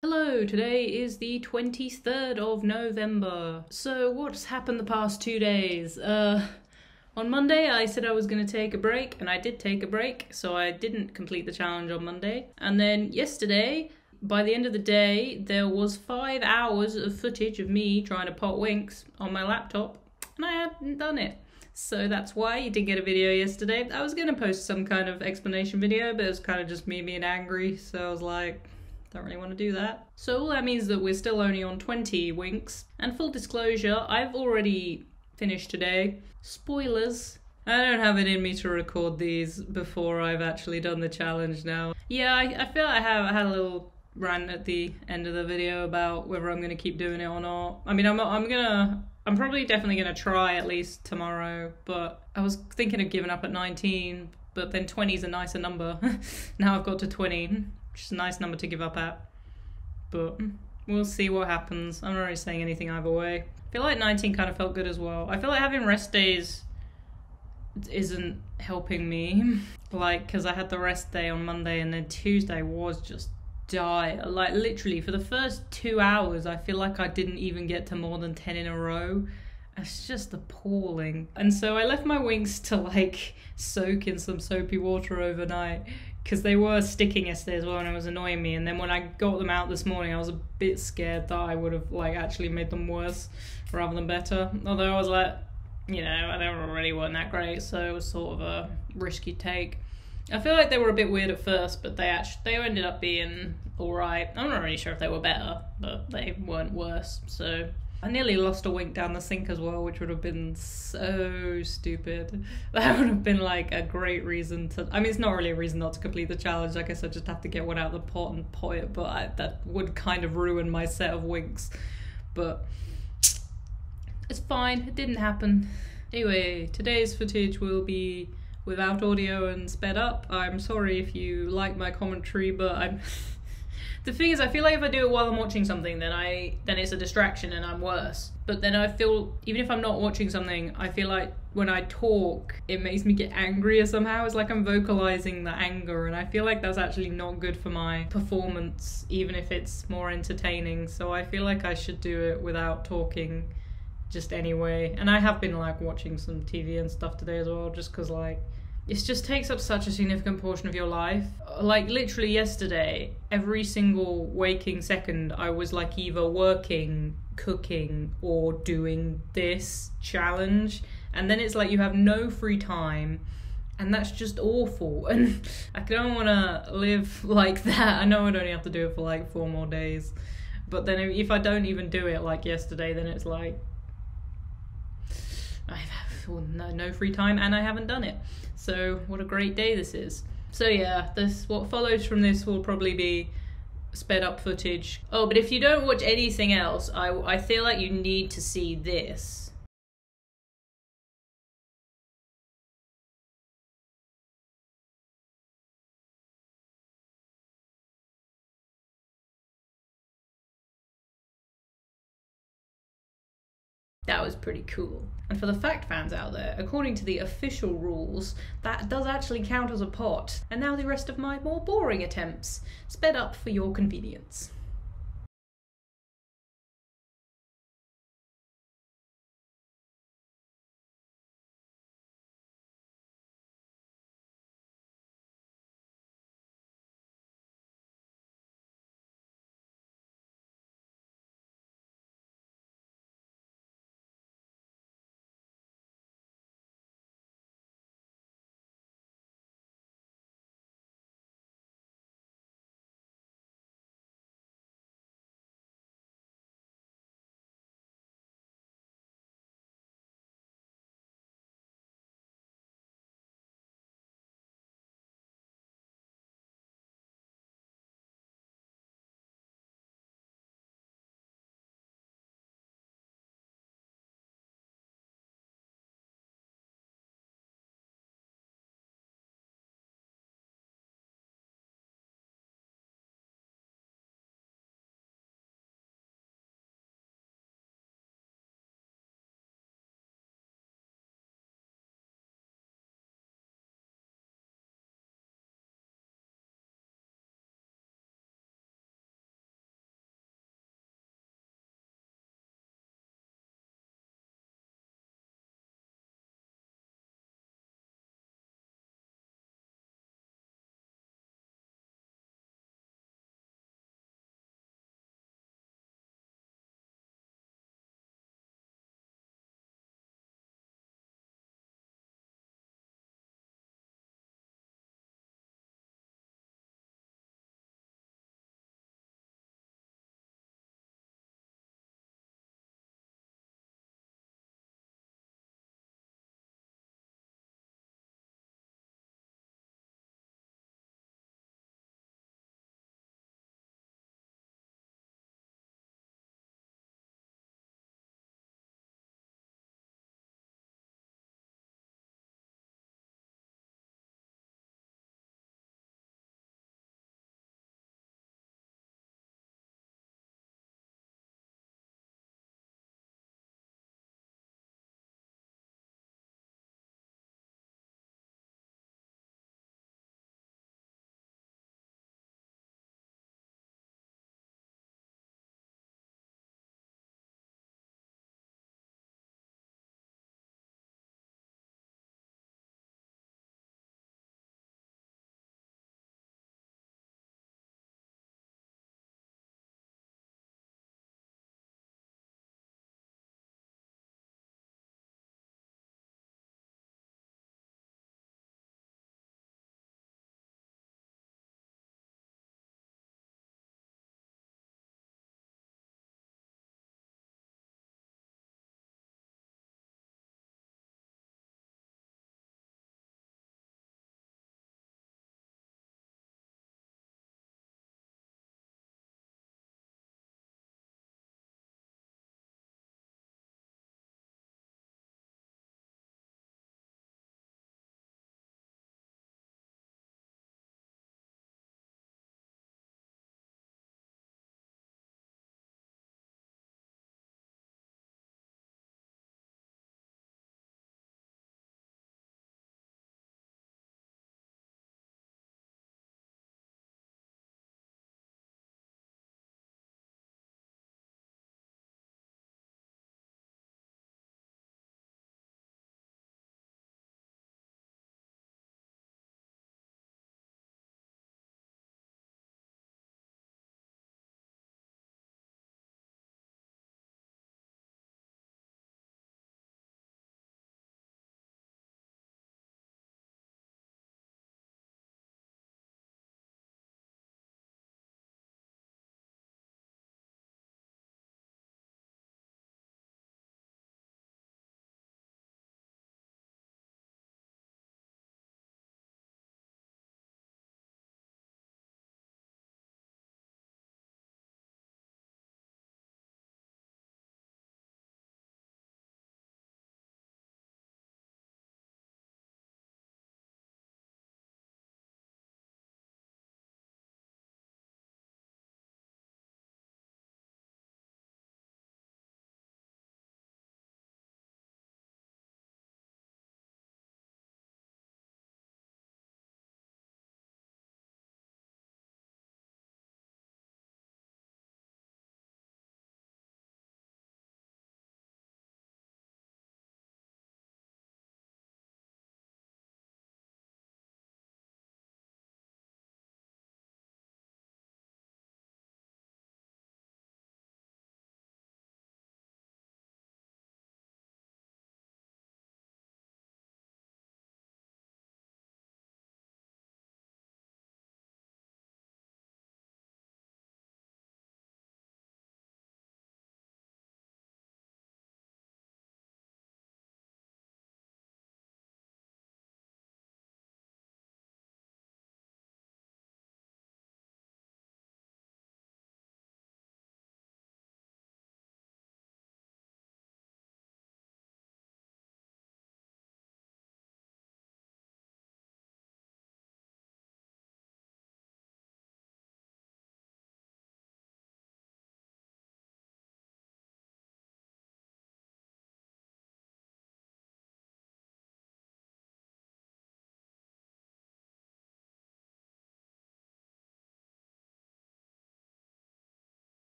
Hello, today is the 23rd of November. So what's happened the past 2 days? On Monday I said I was going to take a break, and I did take a break, so I didn't complete the challenge on Monday. And then yesterday, by the end of the day, there was 5 hours of footage of me trying to pot winks on my laptop, and I hadn't done it. So that's why you didn't get a video yesterday. I was going to post some kind of explanation video, but it was kind of just me being angry, so I was like, don't really want to do that. So all that means that we're still only on 20 winks. And full disclosure, I've already finished today. Spoilers. I don't have it in me to record these before I've actually done the challenge now. Yeah, I feel I had a little rant at the end of the video about whether I'm going to keep doing it or not. I mean, I'm probably definitely going to try at least tomorrow, but I was thinking of giving up at 19, but then 20 is a nicer number. Now I've got to 20. Which is a nice number to give up at, but we'll see what happens. I'm not really saying anything either way. I feel like 19 kind of felt good as well. I feel like having rest days isn't helping me, like, because I had the rest day on Monday and then Tuesday was just dire. Like, literally for the first 2 hours I feel like I didn't even get to more than 10 in a row. It's just appalling. And so I left my winks to like soak in some soapy water overnight, because they were sticking yesterday as well and it was annoying me. And then when I got them out this morning, I was a bit scared that I would have like actually made them worse rather than better. Although I was like, you know, they already weren't that great, so it was sort of a risky take. I feel like they were a bit weird at first, but they ended up being alright. I'm not really sure if they were better, but they weren't worse, so I nearly lost a wink down the sink as well, which would have been so stupid. That would have been like a great reason to, I mean, it's not really a reason not to complete the challenge. I guess I just have to get one out of the pot and pot it, but that would kind of ruin my set of winks. But it's fine, it didn't happen. Anyway, today's footage will be without audio and sped up. I'm sorry if you like my commentary, but I'm the thing is, I feel like if I do it while I'm watching something, then it's a distraction and I'm worse. But then I feel, even if I'm not watching something, I feel like when I talk, it makes me get angrier somehow. It's like I'm vocalizing the anger, and I feel like that's actually not good for my performance, even if it's more entertaining. So I feel like I should do it without talking just anyway. And I have been like watching some TV and stuff today as well, just because like, it just takes up such a significant portion of your life. Like literally yesterday, every single waking second I was like either working, cooking, or doing this challenge. And then it's like you have no free time, and that's just awful. And I don't wanna live like that. I know I'd only have to do it for like 4 more days. But then if I don't even do it like yesterday, then it's like, I have no free time and I haven't done it. So what a great day this is. So yeah, what follows from this will probably be sped up footage. Oh, but if you don't watch anything else, I feel like you need to see this. That was pretty cool. And for the fact fans out there, according to the official rules, that does actually count as a pot. And now the rest of my more boring attempts, sped up for your convenience.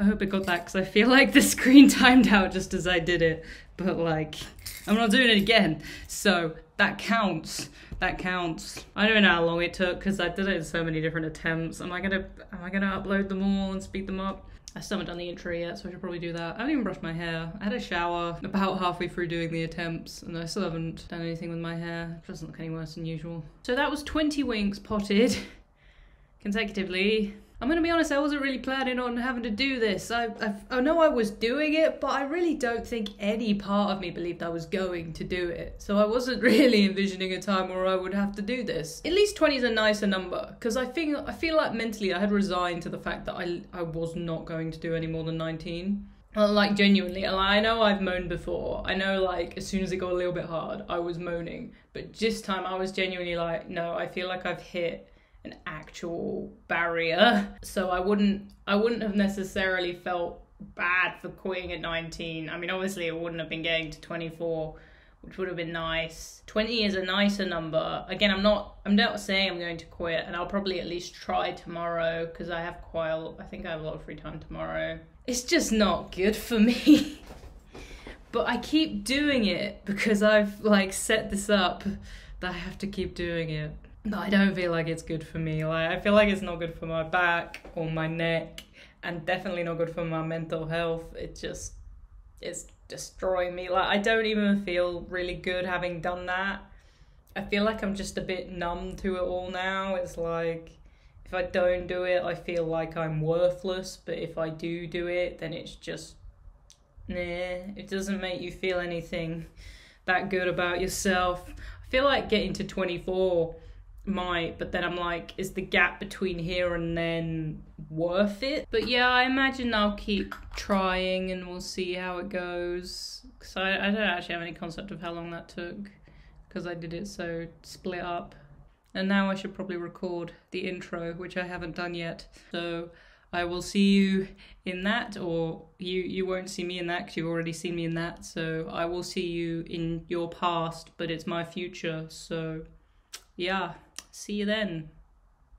I hope it got that, because I feel like the screen timed out just as I did it, but like, I'm not doing it again. So that counts, that counts. I don't know how long it took, because I did it in so many different attempts. Am I gonna upload them all and speed them up? I still haven't done the intro yet, so I should probably do that. I haven't even brushed my hair. I had a shower about halfway through doing the attempts, and I still haven't done anything with my hair. It doesn't look any worse than usual. So that was 20 winks potted consecutively. I'm gonna be honest, I wasn't really planning on having to do this. I know I was doing it, but I really don't think any part of me believed I was going to do it. So I wasn't really envisioning a time where I would have to do this. At least 20 is a nicer number, because I feel like mentally I had resigned to the fact that I was not going to do any more than 19. Like, genuinely, I know I've moaned before. I know, like, as soon as it got a little bit hard, I was moaning. But this time I was genuinely like, no, I feel like I've hit an actual barrier. So I wouldn't have necessarily felt bad for quitting at 19. I mean, obviously it wouldn't have been getting to 24, which would have been nice. 20 is a nicer number. Again, I'm not saying I'm going to quit, and I'll probably at least try tomorrow, because I have I think I have a lot of free time tomorrow. It's just not good for me. But I keep doing it because I've like set this up that I have to keep doing it. No, I don't feel like it's good for me. Like, I feel like it's not good for my back or my neck, and definitely not good for my mental health. It's destroying me. Like, I don't even feel really good having done that. I feel like I'm just a bit numb to it all now. It's like, if I don't do it, I feel like I'm worthless, but if I do it, then it's just, nah, it doesn't make you feel anything that good about yourself. I feel like getting to 24 might, but then I'm like, is the gap between here and then worth it? But yeah, I imagine I'll keep trying and we'll see how it goes, because I don't actually have any concept of how long that took, because I did it so split up. And now I should probably record the intro, which I haven't done yet, so I will see you in that, or you won't see me in that because you've already seen me in that. So I will see you in your past, but it's my future, so yeah. See you then.